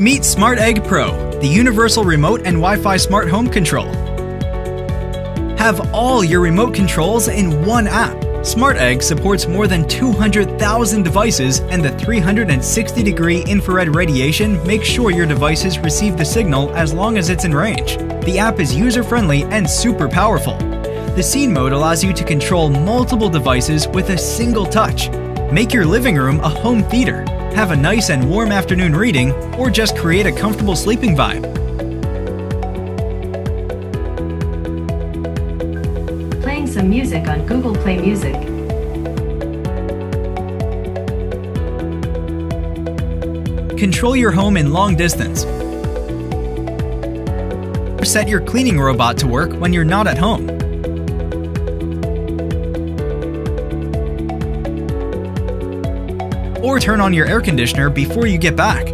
Meet SmartEgg Pro, the universal remote and Wi-Fi smart home control. Have all your remote controls in one app. SmartEgg supports more than 200,000 devices, and the 360-degree infrared radiation makes sure your devices receive the signal as long as it's in range. The app is user-friendly and super powerful. The scene mode allows you to control multiple devices with a single touch. Make your living room a home theater. Have a nice and warm afternoon reading, or just create a comfortable sleeping vibe. Playing some music on Google Play Music. Control your home in long distance. Set your cleaning robot to work when you're not at home. Or turn on your air conditioner before you get back.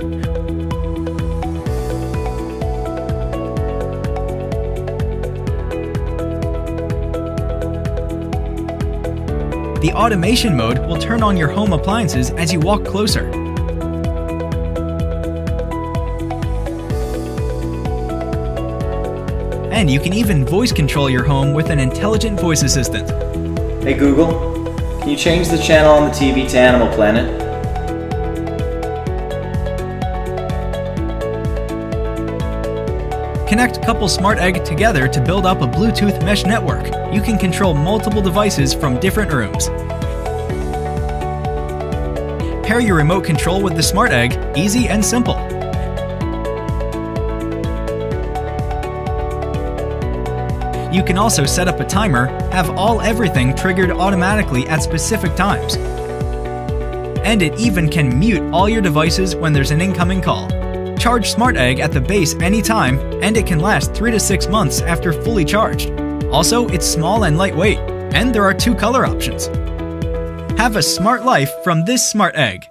The automation mode will turn on your home appliances as you walk closer. And you can even voice control your home with an intelligent voice assistant. Hey Google, can you change the channel on the TV to Animal Planet? Connect a couple SmartEgg together to build up a Bluetooth mesh network. You can control multiple devices from different rooms. Pair your remote control with the SmartEgg, easy and simple. You can also set up a timer, have everything triggered automatically at specific times. And it even can mute all your devices when there's an incoming call. Charge SmartEgg at the base anytime, and it can last 3 to 6 months after fully charged. Also, it's small and lightweight, and there are 2 color options. Have a smart life from this SmartEgg.